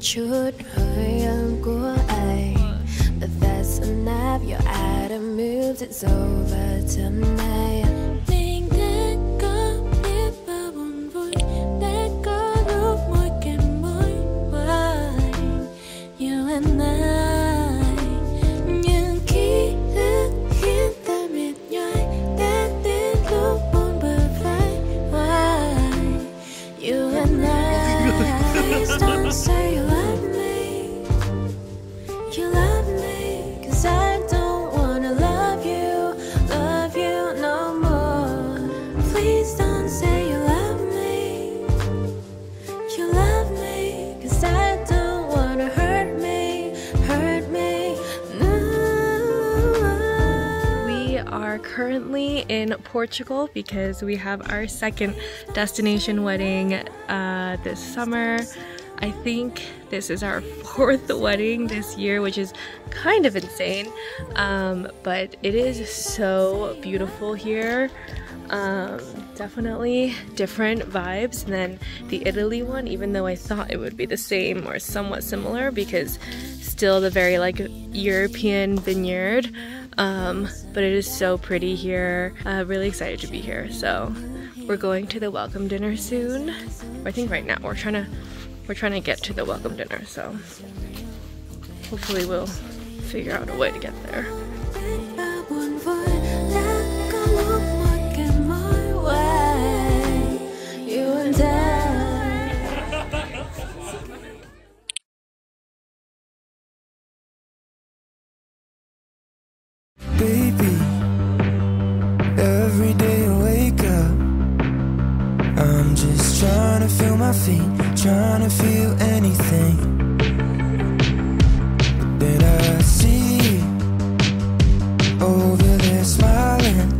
chút hơi ấm của anh. But that's enough, your item moves, it's over tonight. Mình đã có biết bao buồn vui, đã có lúc môi kèm môi hoài. You and I, những ký ức khiến ta mệt nhoài, đã đến lúc buồn bờ vai hoài. You and I, don't say you love me, you love me. I don't wanna love you no more. Please don't say you love me, cause I don't wanna hurt me, no. We are currently in Portugal because we have our second destination wedding this summer. I think this is our fourth wedding this year, which is kind of insane, but it is so beautiful here. Definitely different vibes than the Italy one, even though I thought it would be the same or somewhat similar because still the very like European vineyard, but it is so pretty here. Really excited to be here. So we're going to the welcome dinner soon. I think right now we're trying to get to the welcome dinner, so hopefully we'll figure out a way to get there. Baby, every day I wake up, I'm just trying to feel my feet, trying to feel anything. Then I see you over there smiling,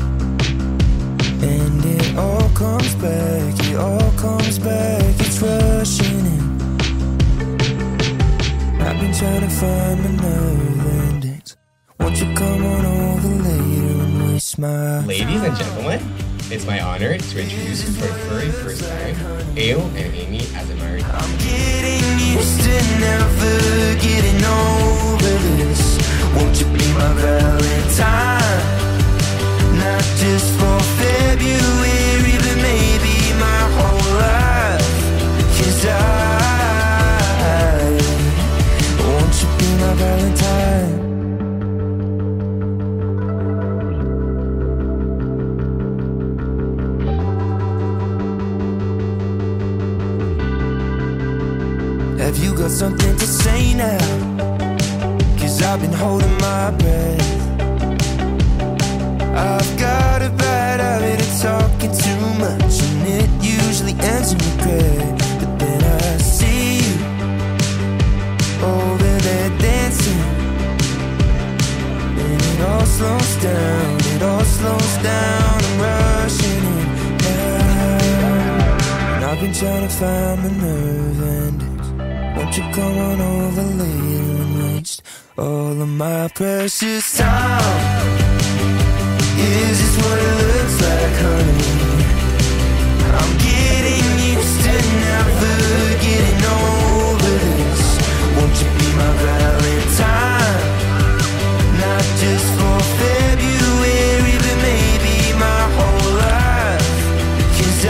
and it all comes back, it all comes back, it's rushing in. I've been trying to find another endings. Won't you come on over later and waste my... Ladies and gentlemen, it's my honor to introduce you for the very first time, Ayo and Amy as a married couple. I'm getting used to never getting over this. Won't you be my Valentine? Not just for February, but maybe my whole life. Cause won't you be my Valentine? Have you got something to say now? Cause I've been holding my breath. I've got a bad habit of talking too much, and it usually ends in regret. But then I see you over there dancing, and it all slows down, it all slows down. I'm rushing in now, and I've been trying to find the nerve and... Won't you come on over later and waste all of my precious time? Is this what it looks like, honey? I'm getting used to never getting over this. Won't you be my Valentine? Not just for February, but maybe my whole life. Cause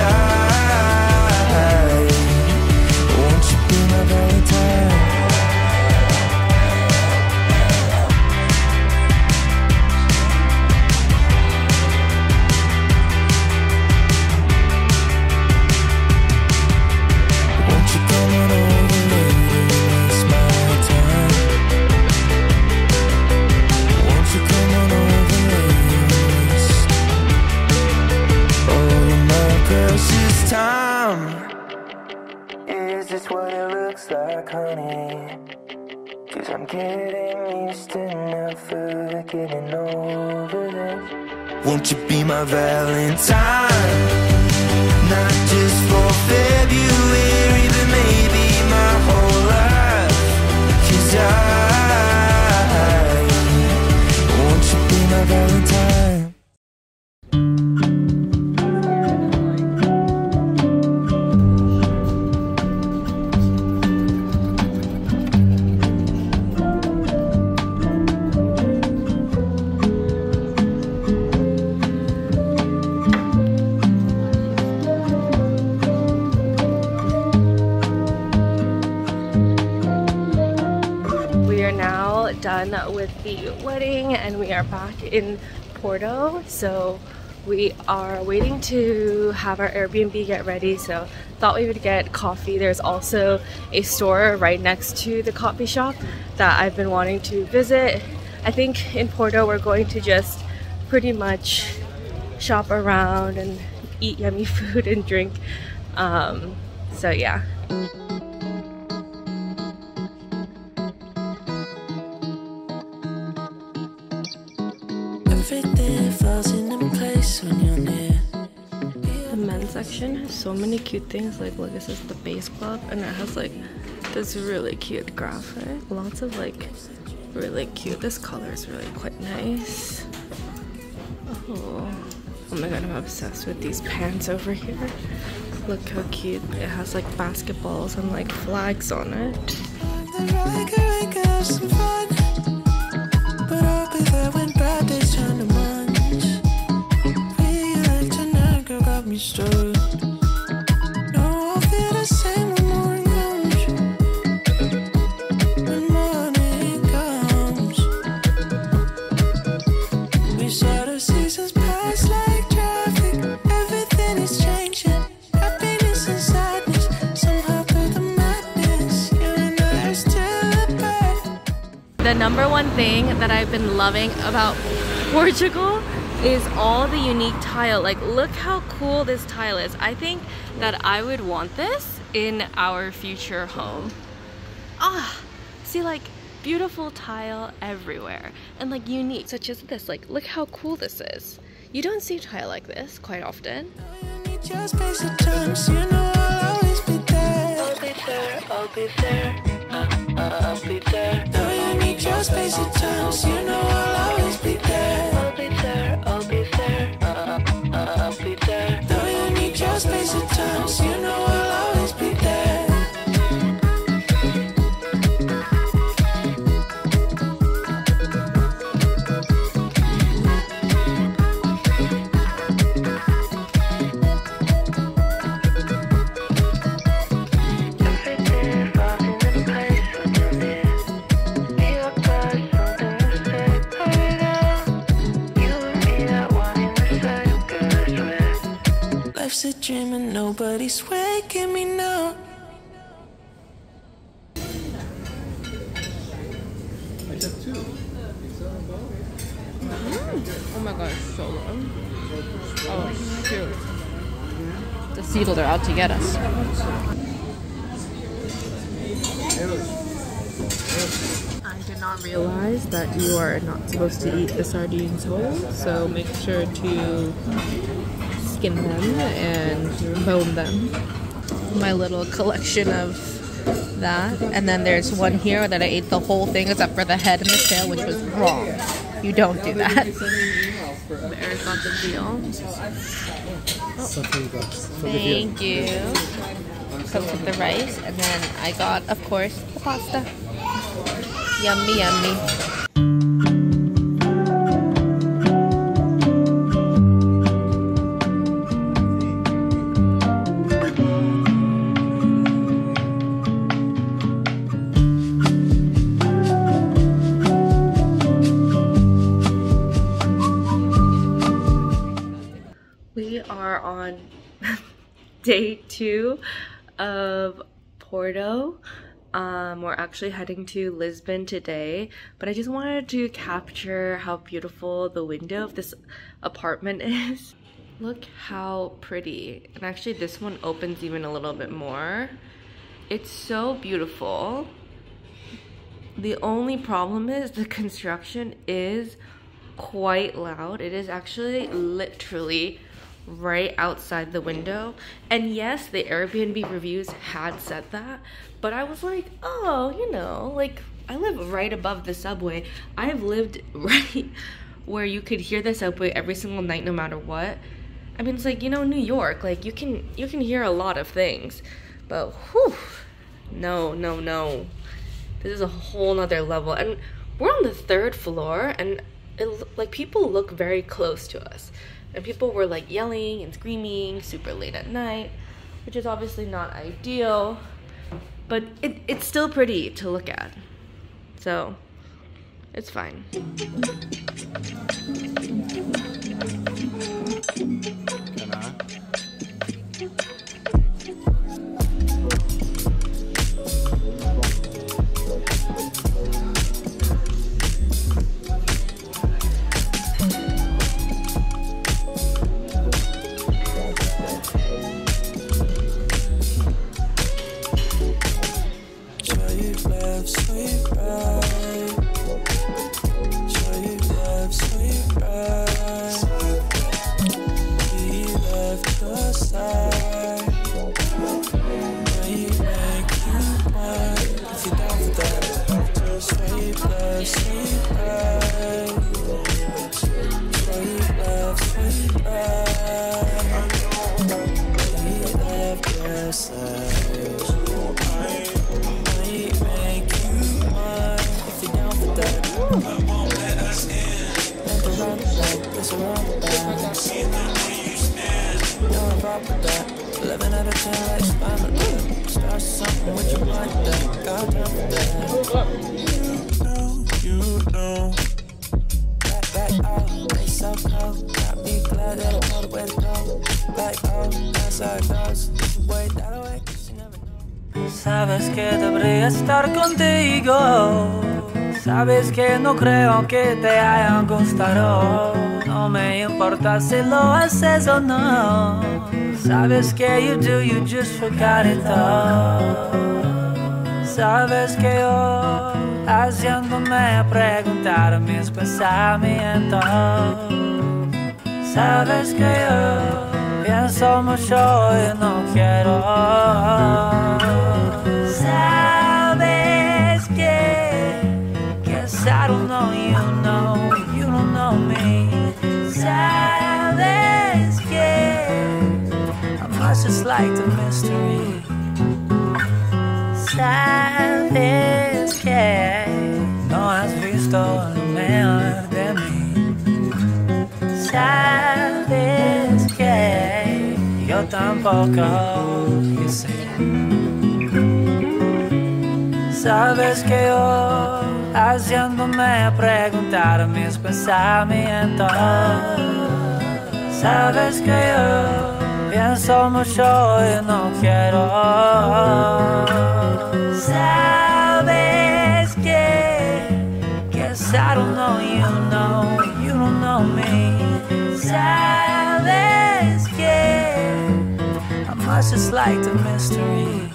I'm getting used to never getting over this. Won't you be my Valentine? Not just for February, but maybe my whole life. Cause won't you be my Valentine? done with the wedding and we are back in Porto. So we are waiting to have our Airbnb get ready, so thought we would get coffee. There's also a store right next to the coffee shop that I've been wanting to visit. I think in Porto we're going to just pretty much shop around and eat yummy food and drink. So yeah. The men's section has so many cute things. Like, look, this is the base club, and it has like this really cute graphic. Lots of like really cute. This color is really quite nice. Oh my god, I'm obsessed with these pants over here. Look how cute. It has like basketballs and like flags on it. The number one thing that I've been loving about Portugal is all the unique tile. Like, look how cool this tile is. I think that I would want this in our future home. Ah, see, like, beautiful tile everywhere and like unique, such as this. Like, look how cool this is. You don't see tile like this quite often. And nobody's waking me now. I got two. Oh my gosh, so long. Oh, shoot. The seagulls are out to get us. I did not realize that you are not supposed to eat the sardines whole, so make sure to skin them and bone them. My little collection of that. And then there's one here that I ate the whole thing except for the head and the tail, which was wrong. You don't do that. There's not the deal. Thank you. Comes with the rice, and then I got, of course, the pasta. Yummy, yummy. On day 2 of Porto. We're actually heading to Lisbon today, but I just wanted to capture how beautiful the window of this apartment is. Look how pretty. And actually this one opens even a little bit more. It's so beautiful. The only problem is the construction is quite loud. It is actually literally right outside the window, and yes, the Airbnb reviews had said that, but I was like, oh, you know, like, I live right above the subway. I have lived right where you could hear the subway every single night, no matter what. I mean, it's like, you know, New York, like, you can hear a lot of things, but whew, no, this is a whole nother level. And we're on the 3rd floor, and it, like, people look very close to us. And people were like yelling and screaming super late at night, which is obviously not ideal, but it's still pretty to look at. So It's fine. Can I? Sabes que debería estar contigo. Sabes que no creo que te hayan gustado. No me importa si lo haces o no. Sabes que you do, you just forgot it all. Sabes que hoy haciéndome preguntar mis pensamientos. Sabes que yo pienso mucho y no quiero. Sabes que I don't know you, know you don't know me. Sabes que I must just like the mystery. Sabes que no has visto lo mejor de mí. Sabes que yo tampoco quise. Sabes que yo haciéndome preguntar mis pensamientos. Sabes que yo pienso mucho y no quiero. Sabes que guess I don't know you, know you don't know me. Sabes que I must just like the mystery.